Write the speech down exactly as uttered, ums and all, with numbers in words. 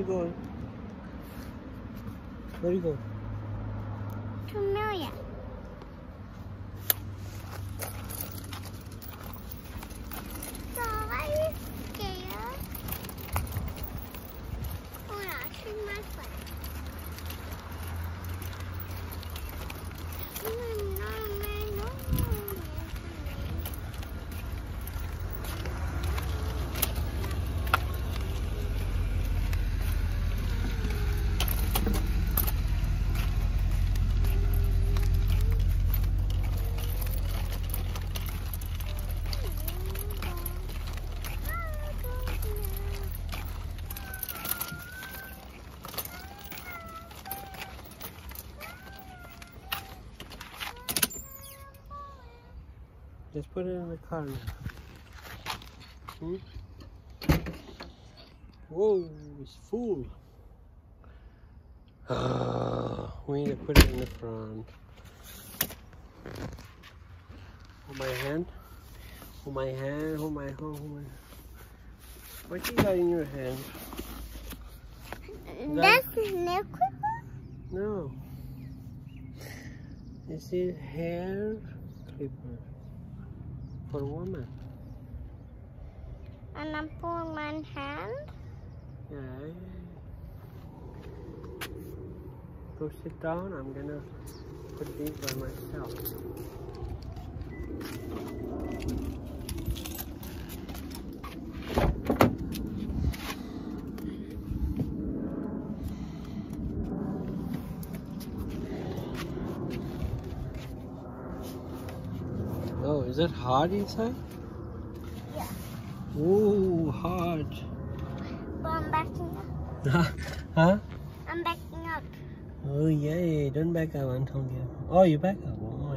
you going? Where are you going? To Amelia. So, why are you scared? Oh no, she's my friend. Just put it in the car. Hmm? Whoa, it's full. Uh, we need to put it in the front. Hold my hand. Hold my hand. Hold my hand. Hold my... What you got in your hand? That's that... necklace? No. This is hair clipper. For a woman. And I'm pulling my hand? Yeah. Go sit down. I'm going to put these by myself. Oh, is it hard inside? Yeah. Ooh, hard. But I'm backing up. Huh? I'm backing up. Oh, yay. Don't back up, Antonio. Oh, you back up. Oh.